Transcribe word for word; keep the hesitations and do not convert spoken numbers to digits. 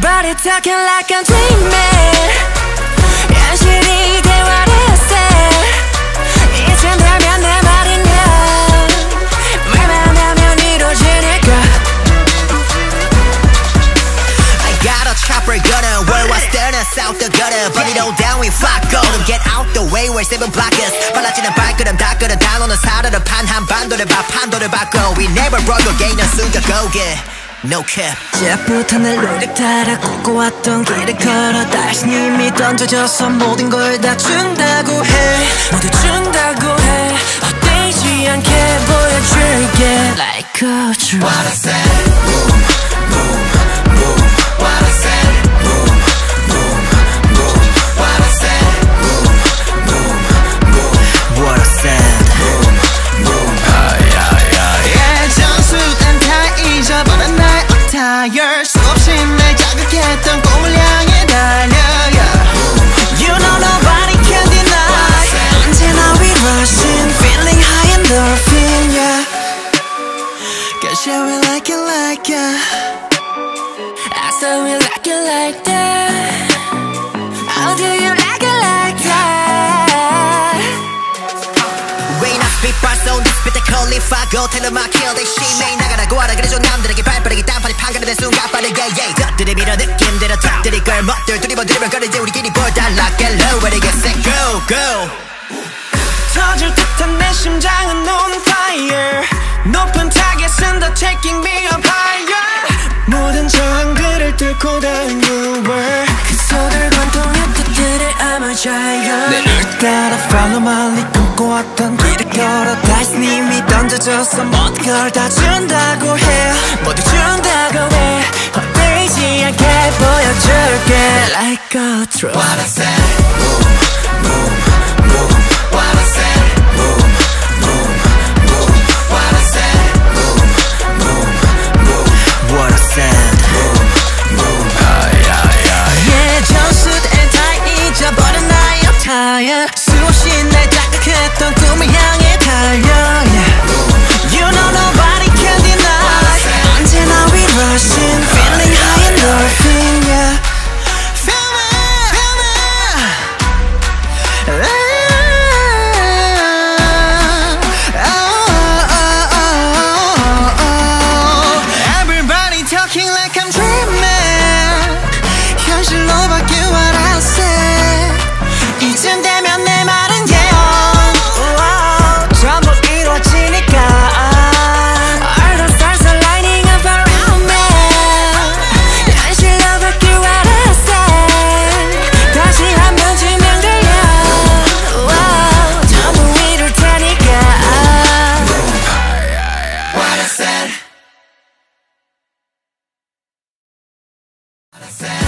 body talking like I'm dreaming. 현실이 되어버렸어. 이젠 되면 내 말인가. 말만 하면 이루어지니까. I got a chopper gunner. Worldwide standards out the gutter. Burn it all down, we fuck golden. Get out the way, we're seven blockers. 빨라지는 발걸음 다 끌어 다 너는 사르르 반한 반도를 봐 판도를 바꿔. We never broke again, 넌 숨겨 go get. No cap. 시작부터 내 노력 따라 걷고왔던 길을 걸어 다시 네 이미 던져져서 모든 걸 다 준다고 해. 모두 준다고 해. 헛되지 않게 보여줄게. Like a dream. What I said. Boom, boom, boom. What I said. Boom, boom, boom. What I said. Boom, boom, boom. What I said. Boom, boom. 아이 아이 아이. 예 전술은 다 잊어버렸네. Tired, 수없이 날 자극했던 꿈을 향해 달려. You know nobody can deny. 언제나 we rushing, feeling high endorphin, yeah. Cause yeah we like it like yeah. I said we like it like that. How do you like it like that? Rain up, beat bar, so this beat the curly fire. Go tell them I kill this shit, man. 나가라고 하라 그래줘 남들에게 발빠르게 땀파리 판가는 순간 빠르게 yeah. 것들이 밀어 느낌대로 터뜨릴 걸 멋들 두리번 두리번 거리지 우리끼리 보달라 갤러 Where to get set go go 터질 듯한 내 심장은 on fire 높은 타겟은 더 taking me up higher 모든 저항들을 뚫고 닿은 you were 그 손을 관통한 뜻들의 I'm a giant 내 눈 따라 follow my lead 꿈꿔왔던 길을 걸어 다시 님이 던져줘서 모든 걸 다 준다고 해 모두 준다고 해 헛되지 않게 보여줄게 Like a truth What I said Boom boom boom What I said Boom boom boom What I said Boom boom boom What I said Boom boom 아이 아이 아이 Yeah 전술엔 다 잊어버린 나의 tired 수없이 날 자극했던 꿈을 향해 달려 yeah. You know nobody can deny 언제나 we rushing feeling high and endorphin yeah. Feel me, feel me ah, oh, oh, oh, oh, oh. Everybody talking like I'm dreaming 현실로 바뀌어 what I said 이쯤 되면 내 말은 yeah 전부 이루어지니까 All the stars are lighting up around me 현실로 바뀔 what I said 다시 한번 증명돼요 전부 이룰 테니까 What I said What I said